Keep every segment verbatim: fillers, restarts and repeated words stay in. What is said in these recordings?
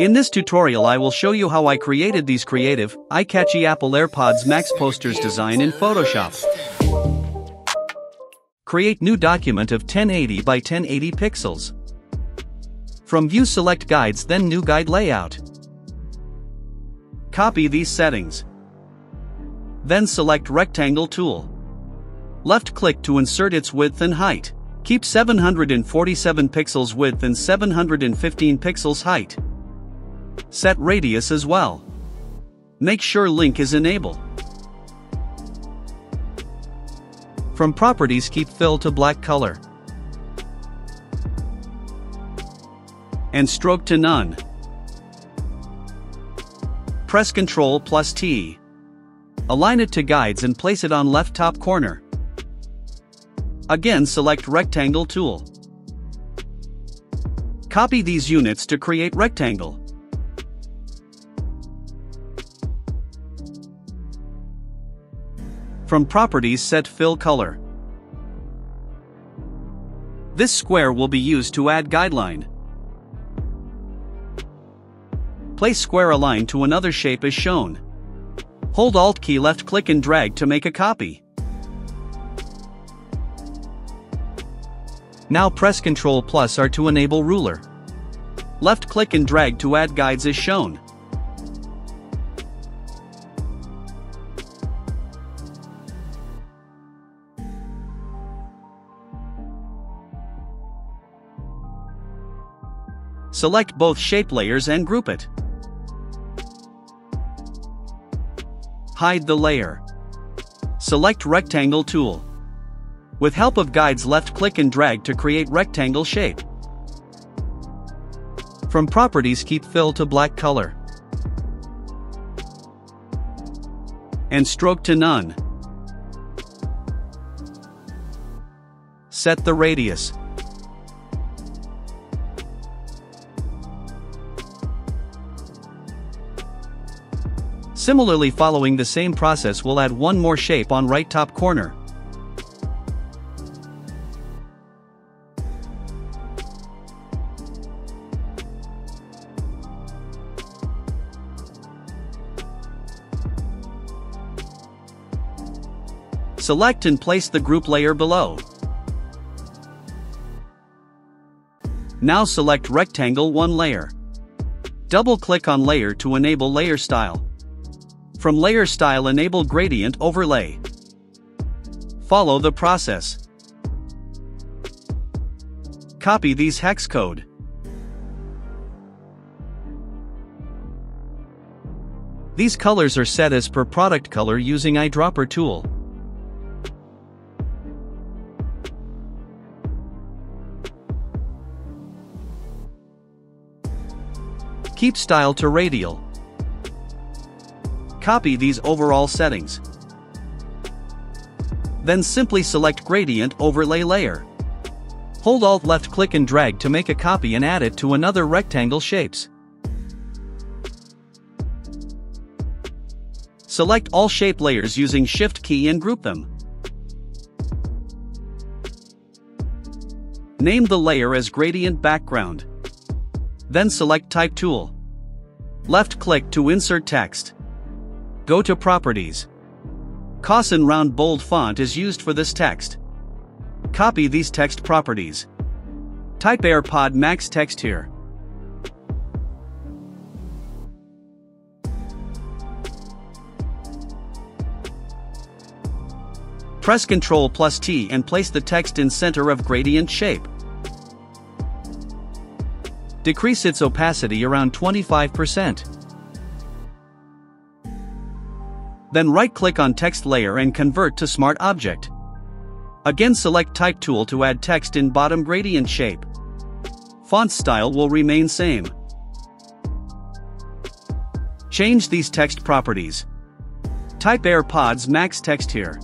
In this tutorial I will show you how I created these creative, eye-catchy Apple AirPods Max posters design in Photoshop. Create new document of ten eighty by ten eighty pixels. From View select Guides, then New Guide Layout. Copy these settings. Then select Rectangle tool. Left-click to insert its width and height. Keep seven hundred forty-seven pixels width and seven hundred fifteen pixels height. Set radius as well. Make sure link is enabled. From Properties, keep Fill to black color. And stroke to none. Press Ctrl plus T. Align it to guides and place it on left top corner. Again select Rectangle tool. Copy these units to create rectangle. From Properties, set Fill color. This square will be used to add guideline. Place square align to another shape as shown. Hold Alt key, left click and drag to make a copy. Now press Ctrl plus R to enable ruler. Left click and drag to add guides as shown. Select both shape layers and group it. Hide the layer. Select Rectangle tool. With help of guides, left-click and drag to create rectangle shape. From Properties, keep Fill to black color. And stroke to none. Set the radius. Similarly, following the same process, we'll add one more shape on right top corner. Select and place the group layer below. Now select Rectangle one layer. Double-click on layer to enable layer style. From Layer Style, enable Gradient Overlay. Follow the process. Copy these hex code. These colors are set as per product color using eyedropper tool. Keep style to radial. Copy these overall settings. Then simply select Gradient Overlay layer. Hold Alt left click and drag to make a copy and add it to another rectangle shapes. Select all shape layers using Shift key and group them. Name the layer as Gradient Background. Then select Type tool. Left click to insert text. Go to Properties. Cosin Round Bold font is used for this text. Copy these text properties. Type AirPod Max text here. Press Ctrl plus T and place the text in center of gradient shape. Decrease its opacity around twenty-five percent. Then right-click on text layer and convert to smart object. Again select Type tool to add text in bottom gradient shape. Font style will remain same. Change these text properties. Type AirPods Max text here.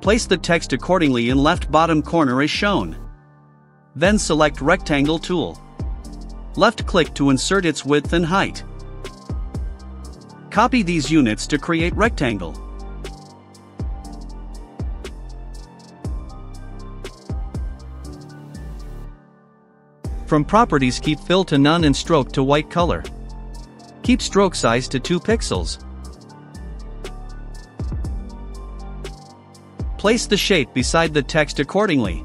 Place the text accordingly in left bottom corner as shown. Then select Rectangle tool. Left-click to insert its width and height. Copy these units to create rectangle. From properties, keep fill to none and stroke to white color. Keep stroke size to two pixels. Place the shape beside the text accordingly.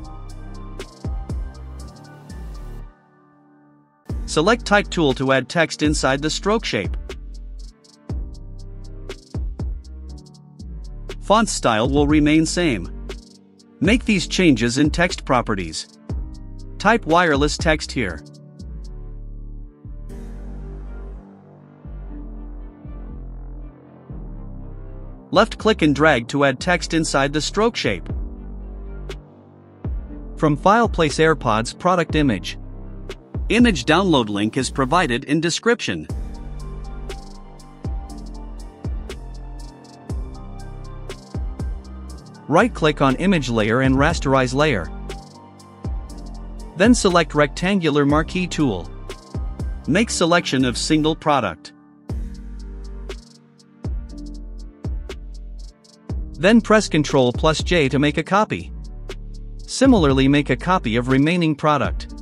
Select Type tool to add text inside the stroke shape. Font style will remain same. Make these changes in text properties. Type wireless text here. Left-click and drag to add text inside the stroke shape. From file, place AirPods product image. Image download link is provided in description. Right-click on image layer and rasterize layer. Then select rectangular marquee tool. Make selection of single product. Then press control plus J to make a copy. Similarly, make a copy of remaining product.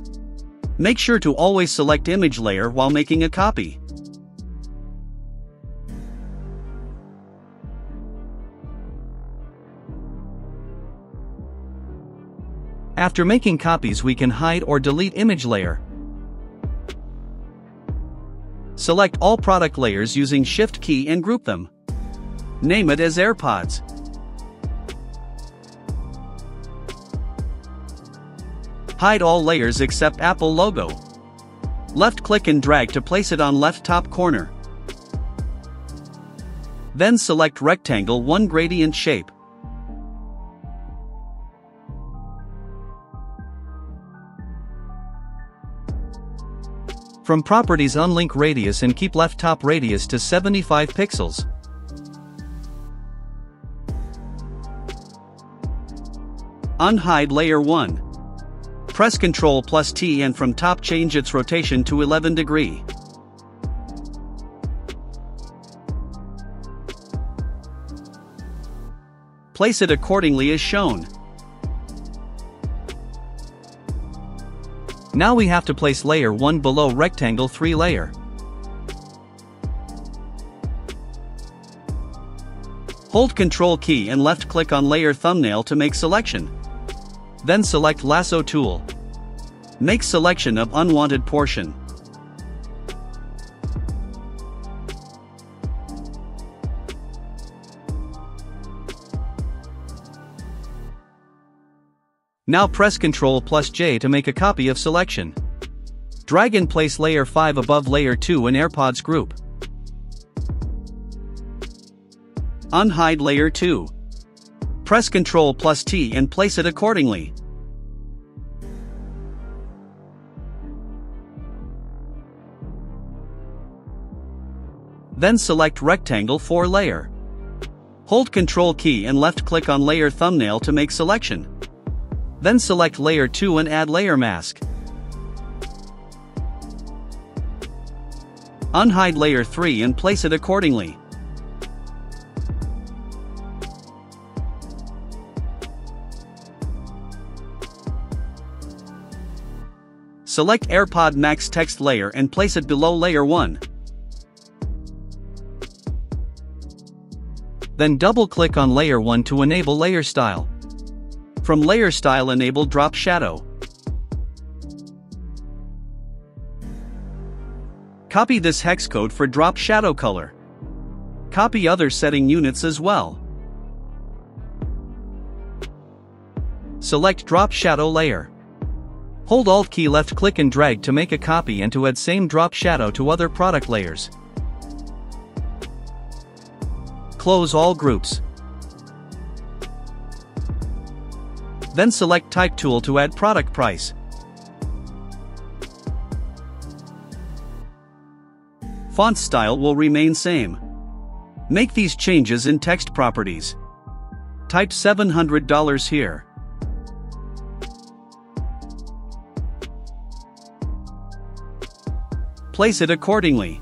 Make sure to always select image layer while making a copy. After making copies, we can hide or delete image layer. Select all product layers using Shift key and group them. Name it as AirPods. Hide all layers except Apple logo. Left-click and drag to place it on left top corner. Then select rectangle one gradient shape. From properties, unlink radius and keep left top radius to seventy-five pixels. Unhide layer one. Press control plus T and from top change its rotation to eleven degree. Place it accordingly as shown. Now we have to place layer one below rectangle three layer. Hold control key and left click on layer thumbnail to make selection. Then select lasso tool. Make selection of unwanted portion. Now press control plus J to make a copy of selection. Drag and place layer five above layer two in AirPods group. Unhide layer two. Press control plus T and place it accordingly. Then select rectangle four layer. Hold control key and left click on layer thumbnail to make selection. Then select layer two and add layer mask. Unhide layer three and place it accordingly. Select AirPods Max text layer and place it below layer one. Then double-click on layer one to enable layer style. From layer style, enable drop shadow. Copy this hex code for drop shadow color. Copy other setting units as well. Select drop shadow layer. Hold Alt key, left click and drag to make a copy and to add same drop shadow to other product layers. Close all groups. Then select Type tool to add product price. Font style will remain same. Make these changes in text properties. Type seven hundred dollars here. Place it accordingly.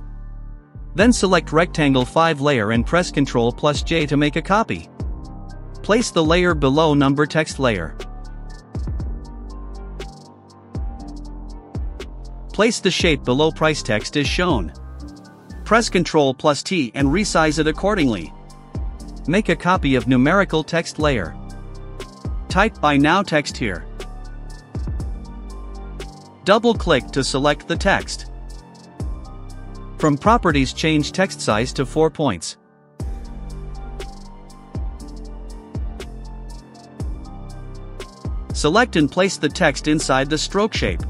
Then select rectangle five layer and press control plus J to make a copy. Place the layer below number text layer. Place the shape below price text as shown. Press control plus T and resize it accordingly. Make a copy of numerical text layer. Type buy now text here. Double-click to select the text. From properties, change text size to four points. Select and place the text inside the stroke shape.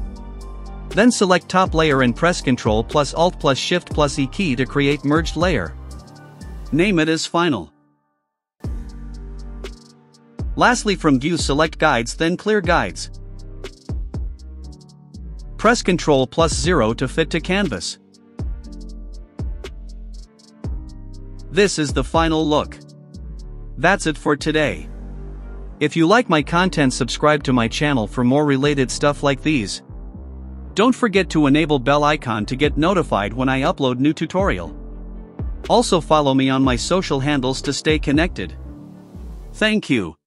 Then select top layer and press control plus alt plus shift plus E key to create merged layer. Name it as final. Lastly, from view select guides, then clear guides. Press control plus zero to fit to canvas. This is the final look. That's it for today. If you like my content, subscribe to my channel for more related stuff like these. Don't forget to enable bell icon to get notified when I upload new tutorial. Also follow me on my social handles to stay connected. Thank you.